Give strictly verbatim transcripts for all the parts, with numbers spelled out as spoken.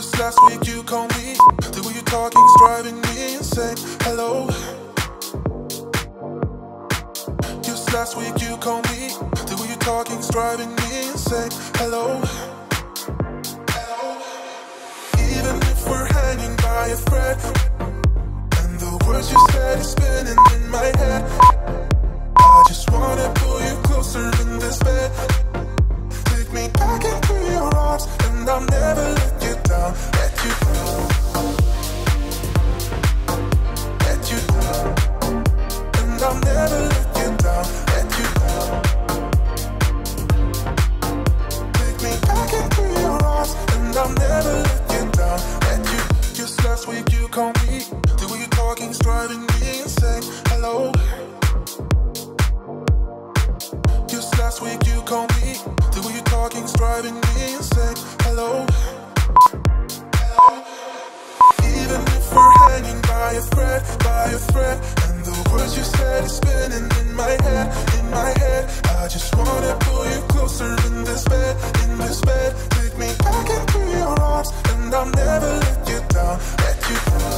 Just last week you called me. The way you're talking is driving me insane. Hello. Just last week you called me. The way you're talking is driving me insane. Hello. Hello. Even if we're hanging by a thread, and the words you said is spinning in my head, I just wanna pull you closer in this bed. Take me back into your arms, and I'll never let you down. Let you down. Let you down. And I'll never let you down. Let you down. Take me back into your arms, and I'll never let you down. Let you. Just last week you called me. The way you're talking is driving me insane. Hello. Just last week you called me. The way you're talking is driving me insane. Hello. Hello. Even if we're hanging by a thread, by a thread, and the words you said is spinning in my head, in my head, I just wanna pull you closer in this bed, in this bed. Take me back into your arms, and I'll never let you down. Let you down.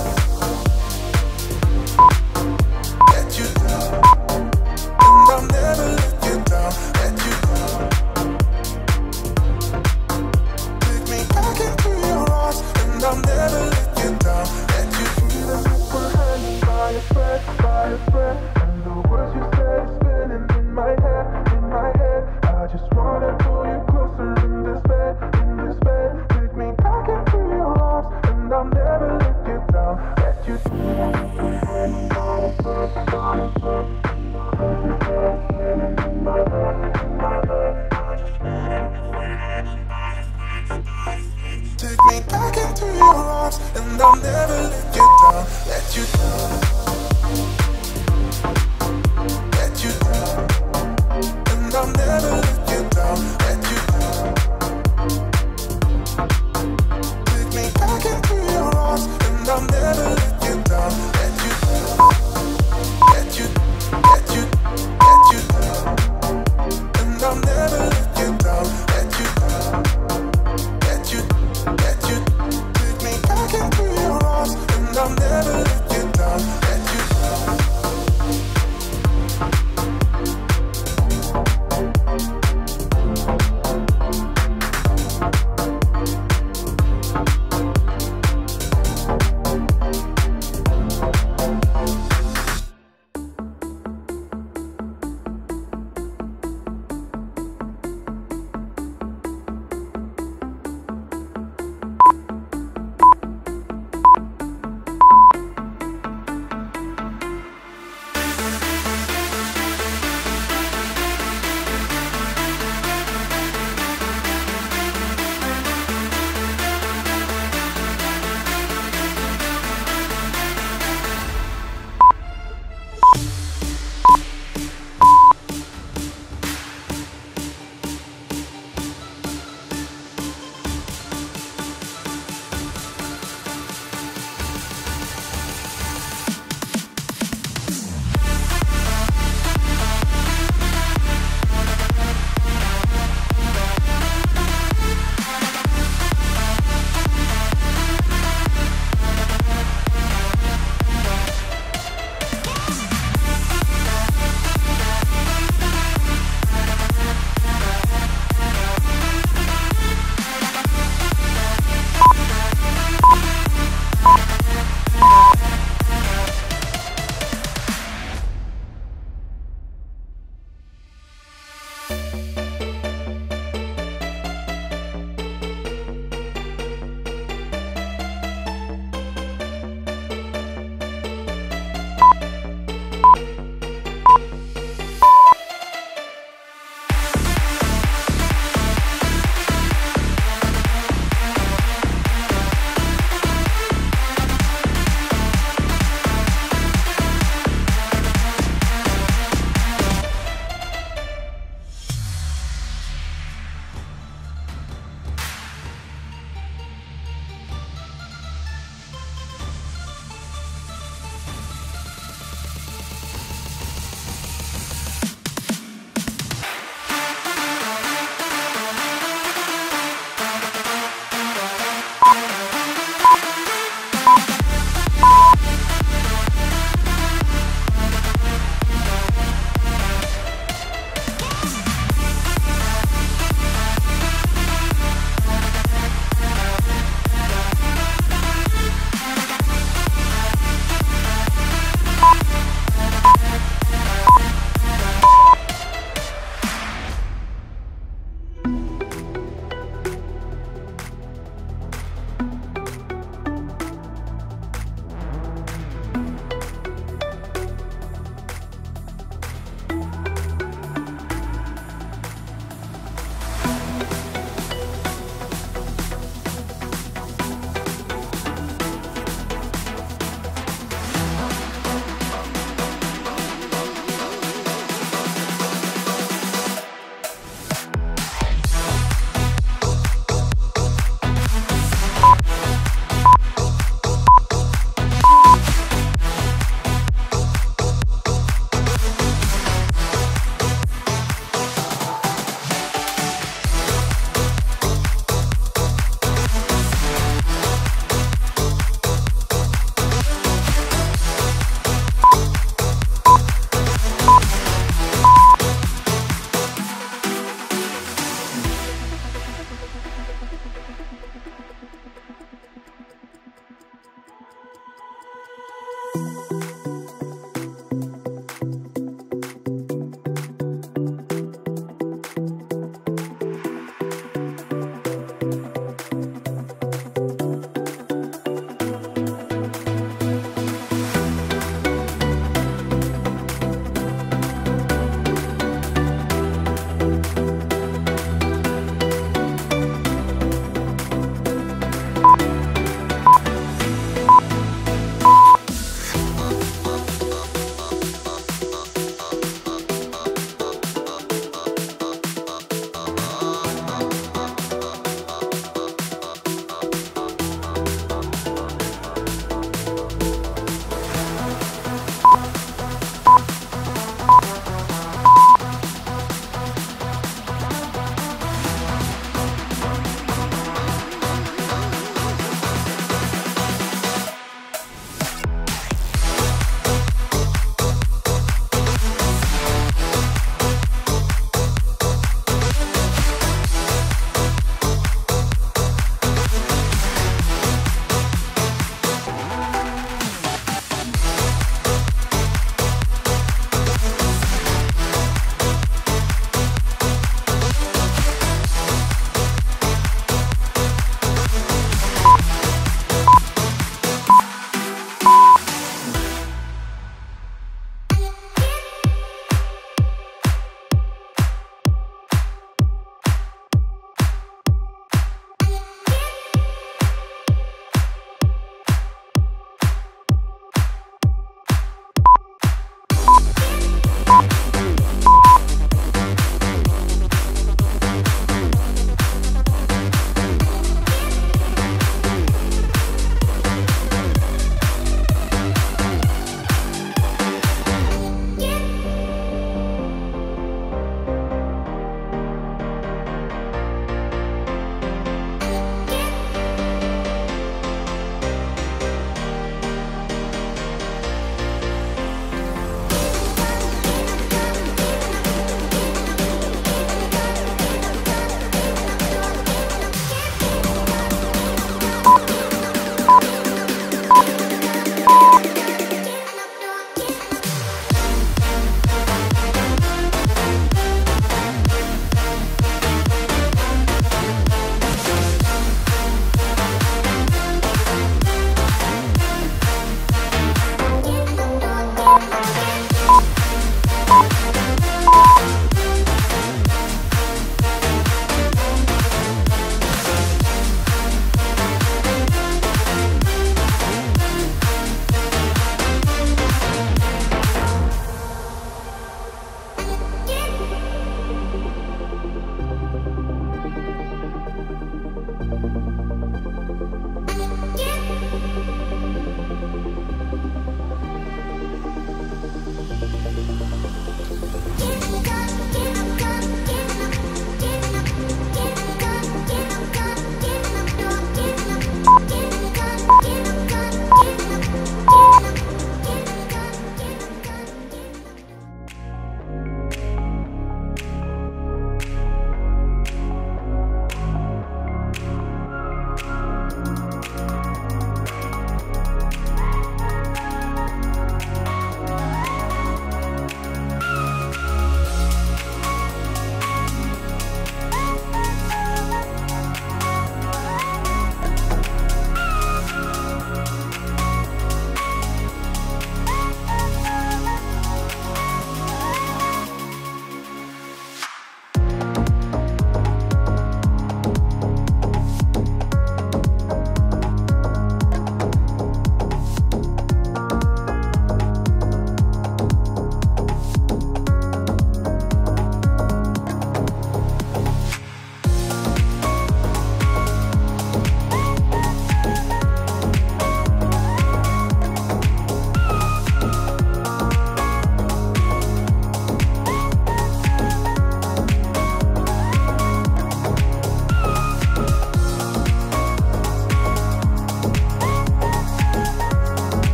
Let you down. And I'll never let you down. Let you down. Take me back into your arms, and I'll never let you down. Let you down. We're hanging by a thread, by a thread, and the words you said is spinning in my head, in my head. I just wanna pull you closer in this bed, in this bed. Take me back into your arms, and I'll never let you down. Let you down. We're hanging by a thread, by a thread. Take me back into your arms, and I'll never let you down, let you down.